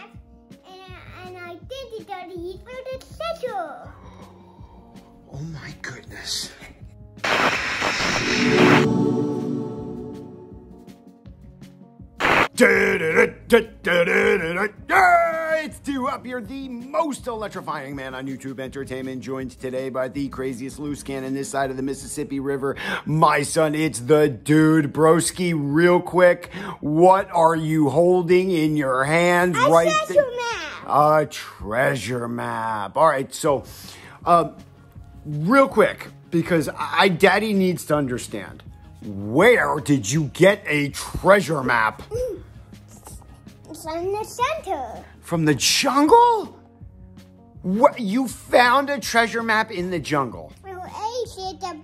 mask, and I think it's gonna use for the special. Oh my goodness. It's Duhop here, the most electrifying man on YouTube Entertainment, joined today by the craziest loose cannon this side of the Mississippi River. My son, it's the dude, broski. Real quick, what are you holding in your hand? A treasure map. All right, so real quick, because Daddy needs to understand, where did you get a treasure map? From the center. From the jungle? What, you found a treasure map in the jungle? Well, let me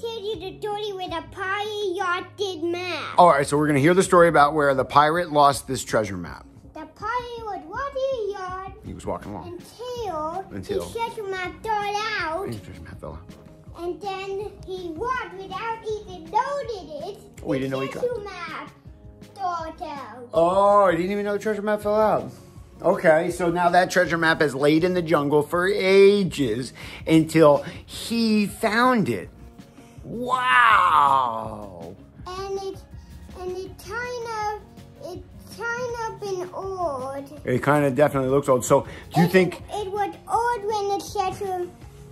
tell you the story where the pirate did map. All right, so we're going to hear the story about where the pirate lost this treasure map. The pirate was walking yard. He was walking along. Until the treasure map fell out. The treasure map fell out. And then he walked without even noticing it. Oh, he didn't know he got it. Oh, I didn't even know the treasure map fell out. Okay, so now that treasure map has laid in the jungle for ages until he found it. Wow. And it's kind of been old. It kind of definitely looks old. So do you think it was old when the treasure?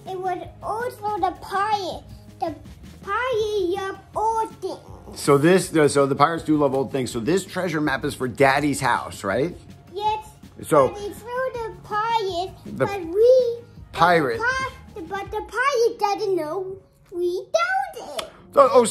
It was old for the pirate. The pirate of old things. So the pirates do love old things. So this treasure map is for Daddy's house, right? Yes. So but it's for the pirates, but the pirate doesn't know we don't it. Well,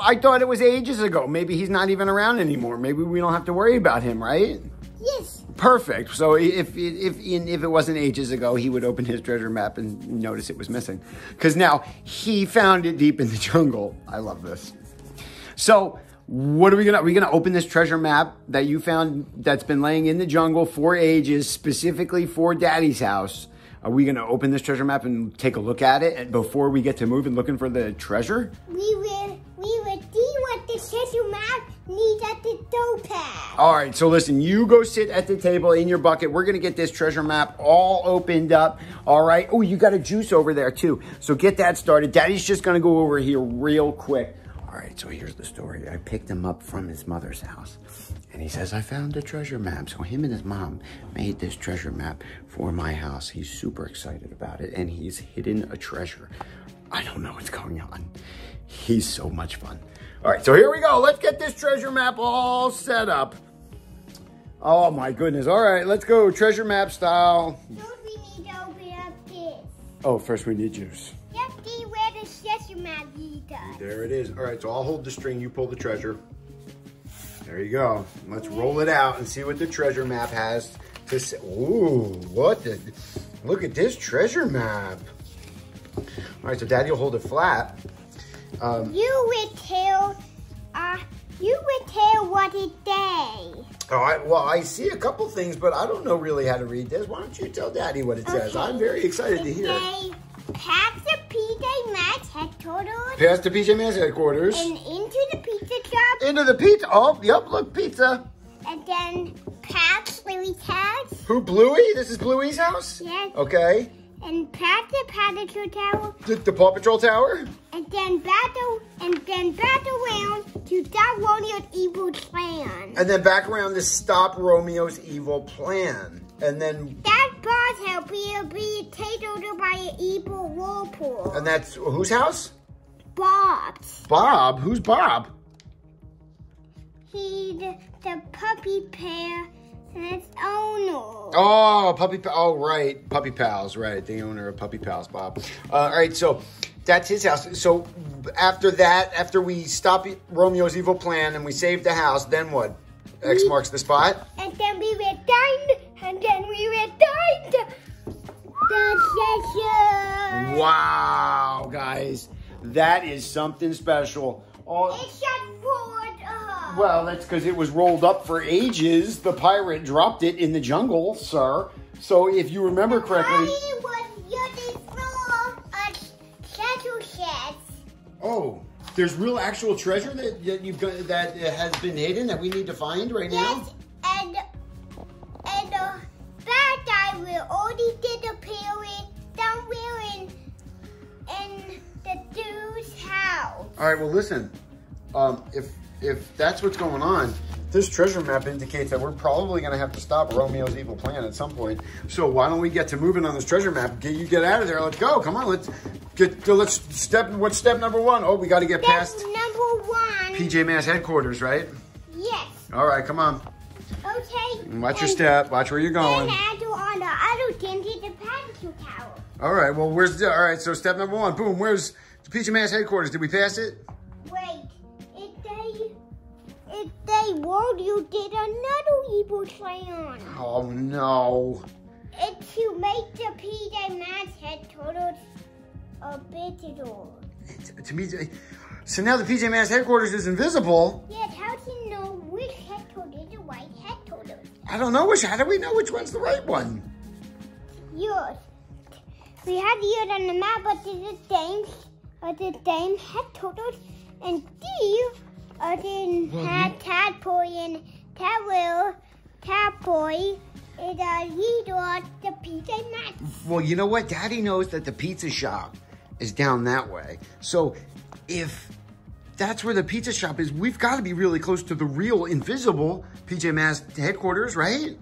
I thought it was ages ago. Maybe he's not even around anymore. Maybe we don't have to worry about him, right? Yes. Perfect. So if it wasn't ages ago, he would open his treasure map and notice it was missing. Because now he found it deep in the jungle. I love this. So what are we gonna open this treasure map that you found that's been laying in the jungle for ages, specifically for Daddy's house? Are we gonna open this treasure map and take a look at it before we get to moving looking for the treasure? We will see what the treasure map needs at the doorpad. All right, so listen, you go sit at the table in your bucket. We're gonna get this treasure map all opened up, all right? Oh, you got a juice over there too. So get that started. Daddy's just gonna go over here real quick. All right, so here's the story. I picked him up from his mother's house. And he says, I found a treasure map. So him and his mom made this treasure map for my house. He's super excited about it. And he's hidden a treasure. I don't know what's going on. He's so much fun. All right, so here we go. Let's get this treasure map all set up. Oh my goodness. All right, let's go treasure map style. First we need to open up this. Oh, first we need juice. Yep, see where the treasure map leads us. There it is. All right, so I'll hold the string. You pull the treasure. There you go. Let's roll it out and see what the treasure map has to say. Ooh, what the, look at this treasure map. All right, so Daddy will hold it flat. You will tell what it says. All right, well, I see a couple things, but I don't know really how to read this. Why don't you tell Daddy what it says? I'm very excited to hear it. Past the PJ Masks headquarters. Past the PJ Masks headquarters. And into the pizza shop. Into the pizza. Oh, yep, look, pizza. And then past Bluey's house. Who, Bluey? This is Bluey's house? Yes. Okay. And past the Paw Patrol tower. The Paw Patrol tower. And then back around to stop Romeo's evil plan. And then back around to stop Romeo's evil plan. And then that boss house will be taken over by an evil whirlpool. And that's whose house? Bob's. Bob? Who's Bob? He's the Puppy Pals and its owner. Oh, right. Puppy Pals, right. The owner of Puppy Pals, Bob. All right, so that's his house. So after that, after we stop Romeo's evil plan and we save the house, then what? X marks the spot? And then we returned. Wow, guys, that is something special. Oh, it got rolled up. Well, that's because it was rolled up for ages. The pirate dropped it in the jungle, sir. So if you remember correctly, Oh, there's real actual treasure that you've got, that has been hidden that we need to find right now. Yes, and that guy we already did appearing down here in the dude's house. All right. Well, listen. If that's what's going on, this treasure map indicates that we're probably going to have to stop Romeo's evil plan at some point. So why don't we get to moving on this treasure map? Get out of there. Let's go. Come on. What's step number one? Oh, we got to get past number one. PJ Masks headquarters, right? Yes. All right. Come on. Okay. Watch your step. Watch where you're going. And I do on the other candy, the barbecue tower. All right. Well, all right. So step number one. Boom. Where's the PJ Masks headquarters? Did we pass it? Wait. If they warned you, did another evil plan. Oh no! It's to make the PJ Masks headquarters invisible. To me, so now the PJ Masks headquarters is invisible. Yes. How do you know which headquarters is the right headquarters? I don't know which. How do we know which one's the right one? Yours. We have yours on the map, but it's the same headquarters, and Steve. I didn't have Catboy and Catboy is a leader of the PJ Masks. Well, you know what? Daddy knows that the pizza shop is down that way. So if that's where the pizza shop is, we've got to be really close to the real invisible PJ Masks headquarters, right?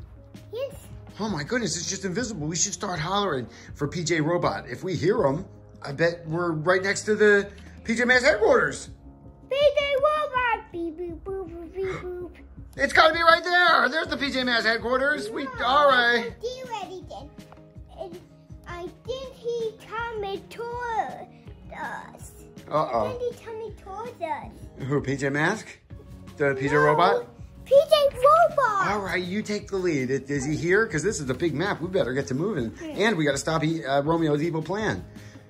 Yes. Oh my goodness, it's just invisible. We should start hollering for PJ Robot. If we hear him, I bet we're right next to the PJ Masks headquarters. PJ Robot! Beep, boop, boop, boop, beep, boop. It's gotta be right there! There's the PJ Masks headquarters! No, alright. I think he coming towards us. Uh-oh. I think he coming towards us. Who, PJ Masks? The PJ Robot? PJ Robot! Alright, you take the lead. Is he here? Because this is a big map. We better get to moving. And we gotta stop Romeo's evil plan.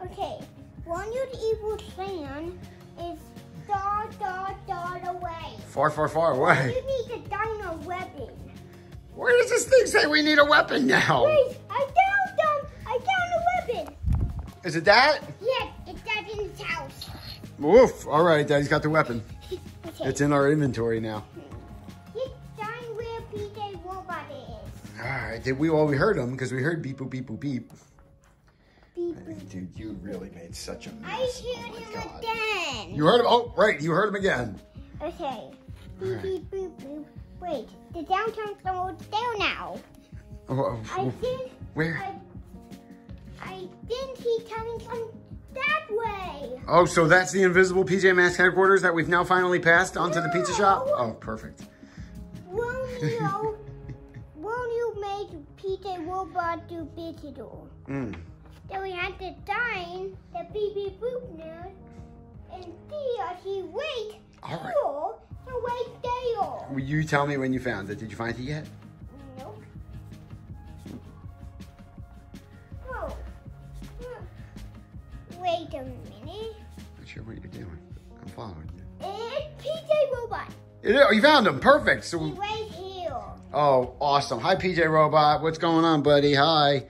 Okay. Romeo's evil plan is far away. Far away. You need a dino weapon. Where does this thing say we need a weapon now? Wait, I found a weapon. Is it that? Yes, it's that in his house. Woof. All right, Daddy's got the weapon. Okay. It's in our inventory now. It's done where PJ Robot is. All right, we heard him because we heard beep, boop, beep, boop, beep. Dude, you really made such a mess. I heard him again. You heard him? Oh, right. You heard him again. Okay. Beep, right. Beep, boop, boop. Wait, the downtown's almost there now. Oh, where? I think he's coming from that way. Oh, so that's the invisible PJ Masks headquarters that we've now finally passed onto the pizza shop? Oh, perfect. Won't you make PJ Robot do digital? Then we have to sign the beep beep boop note and see if he waits for the right there. Will you tell me when you found it? Did you find it yet? Nope. Oh. Wait a minute. Not sure what you're doing. I'm following you. It's PJ Robot. Oh, you found him. Perfect. So he's right here. Oh, awesome. Hi, PJ Robot. What's going on, buddy? Hi.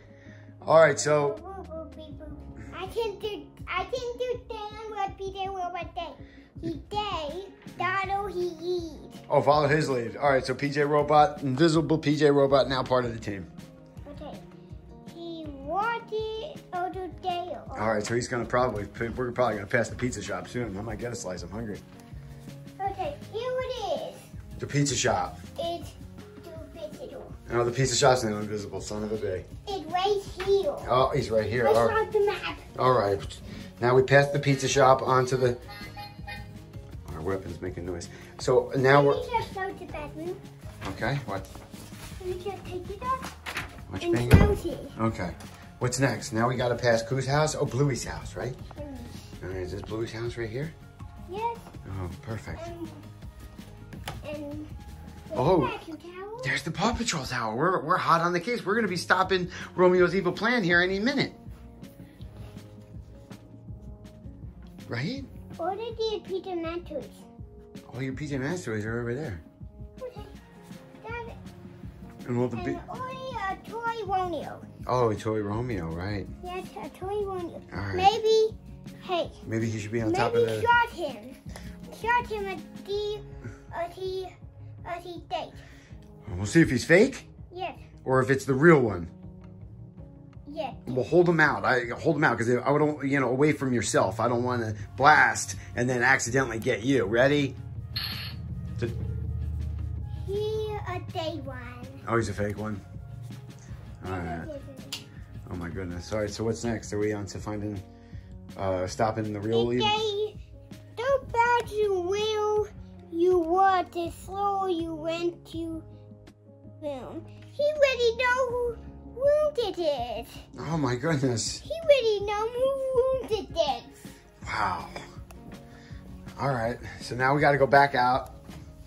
All right, so. I can do things what PJ Robot does. He does, Donald, he eats. Oh, follow his lead. All right, so PJ Robot, invisible PJ Robot, now part of the team. Okay. He wanted other day. All right, so he's going to we're probably going to pass the pizza shop soon. I might get a slice. I'm hungry. Okay, here it is. The pizza shop. It's invisible. Oh, the pizza shop's now invisible, son of a bitch. It's right here. Oh, he's right here. Let's mark the map. All right, now we passed the pizza shop onto the. Our weapon's making noise. So now we're. Let me just go to the bedroom. Okay, what? Let me just take it off. Watch and close it. Okay, what's next? Now we got to pass whose house? Oh, Bluey's house, right? All right, is this Bluey's house right here? Yes. Oh, perfect. And there's the Paw Patrol tower. We're hot on the case. We're going to be stopping Romeo's evil plan here any minute. Right? All the PJ Masks toys. All your PJ Masks toys are over there. Okay. And only a toy Romeo. Oh, a toy Romeo, right. Yes, a toy Romeo. All right. Maybe Hey. Maybe he should be on top of the... Maybe shot him. Shot him at the date. We'll see if he's fake. Yes. Or if it's the real one. Yes. Well, hold him out. Hold him out because I don't, you know, away from yourself. I don't want to blast and then accidentally get you. Ready? He a day one. Oh, he's a fake one. All right. Oh my goodness. All right. So what's next? Are we on to finding, stopping the real lead? So bad you will. You were the slow. You went to film. He really know who. Wounded it. Oh my goodness. He really know who wounded it. Wow. All right. So now we got to go back out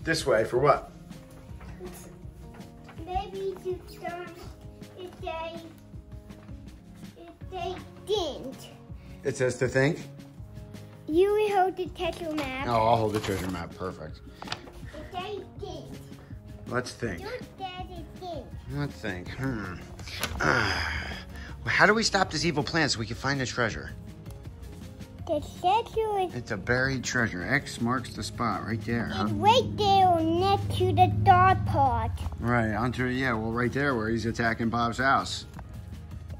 this way for what? Maybe you don't. If they didn't. It says to think. You will hold the treasure map. Oh, I'll hold the treasure map. Perfect. If they didn't. Let's think. Don't dare to think. Let's think. How do we stop this evil plan so we can find this treasure? The treasure is... It's a buried treasure. X marks the spot right there, huh? It's right there next to the dog park. Right, onto, yeah, well, right there where he's attacking Bob's house.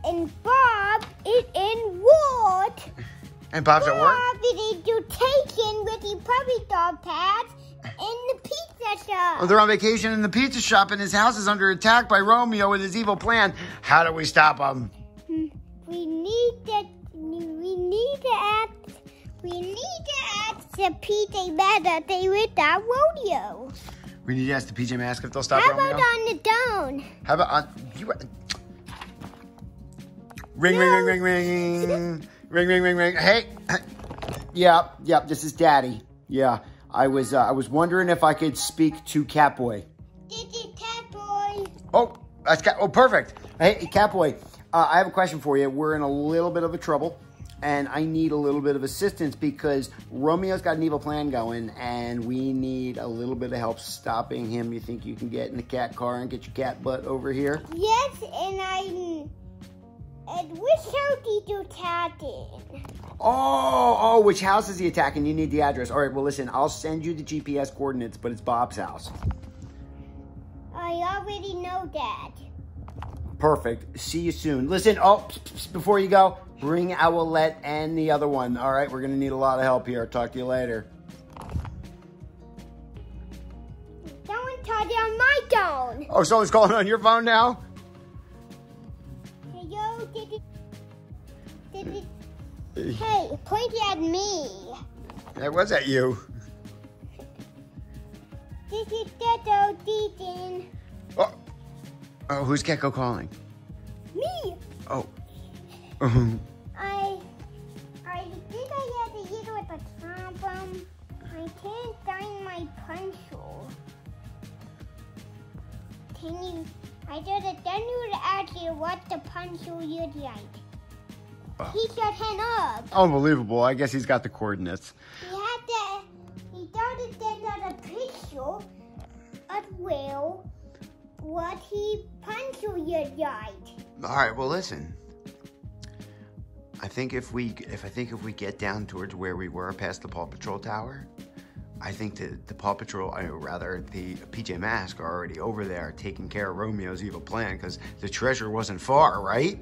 And Bob is in ward. And Bob's at work? Bob is taken with the puppy dog pads in the pizza shop. Well, they're on vacation in the pizza shop, and his house is under attack by Romeo with his evil plan. How do we stop him? We need to ask the PJ Masks if they without Romeo. We need to ask the PJ Masks if they'll stop Romeo. How about on the dome? How about on you? Ring, no. Ring, ring, ring, ring, ring, ring, ring, ring. Hey, yep. This is Daddy. Yeah. I was wondering if I could speak to Catboy. This is Catboy. Oh, that's Cat. Oh, perfect. Hey, Catboy, I have a question for you. We're in a little bit of a trouble, and I need a little bit of assistance because Romeo's got an evil plan going, and we need a little bit of help stopping him. You think you can get in the cat car and get your cat butt over here? Yes, and which house is he attacking? Oh, which house is he attacking? You need the address. All right, well, listen, I'll send you the GPS coordinates, but it's Bob's house. I already know that. Perfect. See you soon. Listen, oh, before you go, bring Owlette and the other one. All right, we're going to need a lot of help here. Talk to you later. Someone's calling on my phone. Oh, someone's calling on your phone now? Hello, Hey, point at me. That was at you. This is Gekko teaching. Oh, who's Gekko calling? Me. Oh. I think I had to hit with a problem. I can't find my pencil. Can you? I did it. Then you would ask you what the pencil you'd like. Oh. He got hung up. Unbelievable. I guess he's got the coordinates. He started getting a picture of Will, what he pencil you died. All right, well, listen. I think if we get down towards where we were past the Paw Patrol Tower, I think that the Paw Patrol, or rather the PJ Masks are already over there taking care of Romeo's evil plan because the treasure wasn't far, right?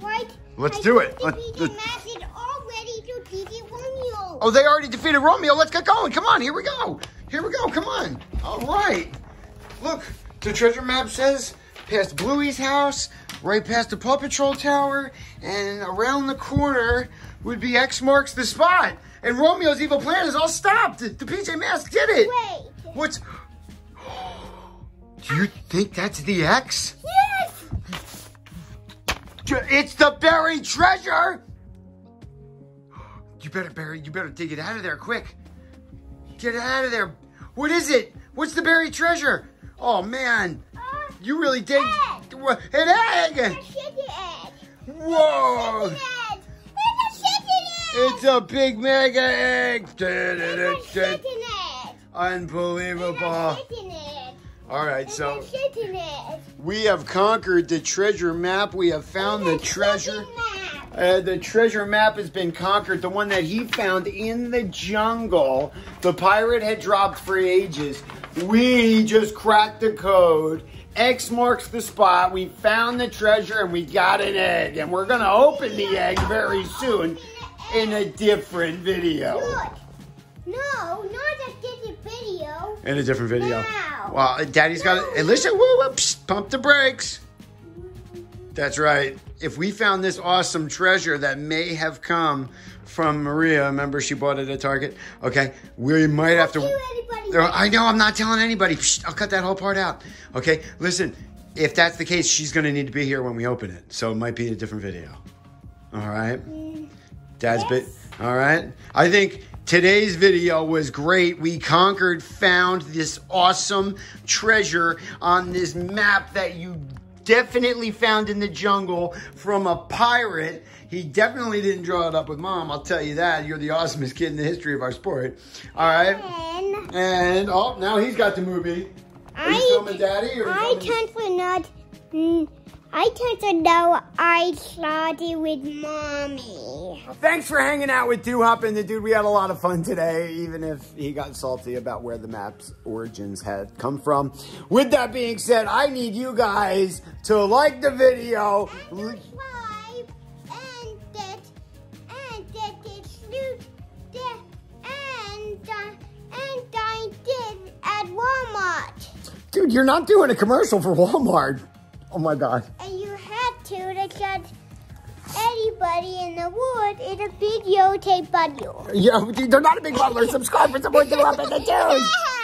Right. Let's do it. Oh, they already defeated Romeo. Let's get going. Come on. Here we go. Here we go. Come on. All right. Look, the treasure map says past Bluey's house, right past the Paw Patrol Tower, and around the corner would be X marks the spot. And Romeo's evil plan is all stopped. The PJ Masks did it. Wait. What's... Do you think that's the X? Yeah. It's the buried treasure! You better dig it out of there quick. Get it out of there. What is it? What's the buried treasure? Oh man, you really dig an egg! It's a chicken egg! Whoa! It's a chicken egg! It's a big mega egg! It's a chicken egg! Unbelievable! It's a chicken egg! Alright, so we have conquered the treasure map. We have found the treasure. The treasure map has been conquered, the one that he found in the jungle. The pirate had dropped for ages. We just cracked the code. X marks the spot. We found the treasure and we got an egg. And we're going to open the egg very soon in a different video. Look. No, not a different video. In a different video. Wow. Well, Daddy's got it. And listen, pump the brakes. That's right. If we found this awesome treasure that may have come from Maria, remember she bought it at Target? Okay, we might have to... I know, I'm not telling anybody. I'll cut that whole part out. Okay, listen, if that's the case, she's going to need to be here when we open it. So it might be a different video. All right? Dad's bit. All right? I think today's video was great. We conquered, found this awesome treasure on this map that you definitely found in the jungle from a pirate. He definitely didn't draw it up with Mom. I'll tell you that. You're the awesomest kid in the history of our sport. All right. And oh, now he's got the movie. Are you filming Daddy? Or I tend to not. I tend to know I saw it with Mommy. Thanks for hanging out with Duhop and the dude. We had a lot of fun today, even if he got salty about where the map's origins had come from. With that being said, I need you guys to like the video. And subscribe. And I did at Walmart. Dude, you're not doing a commercial for Walmart. Oh my God. And you had to because anybody in the world is a big yo tape bundle. Yeah, they're not a big bundler. Subscribe for some more. They're up in the dude.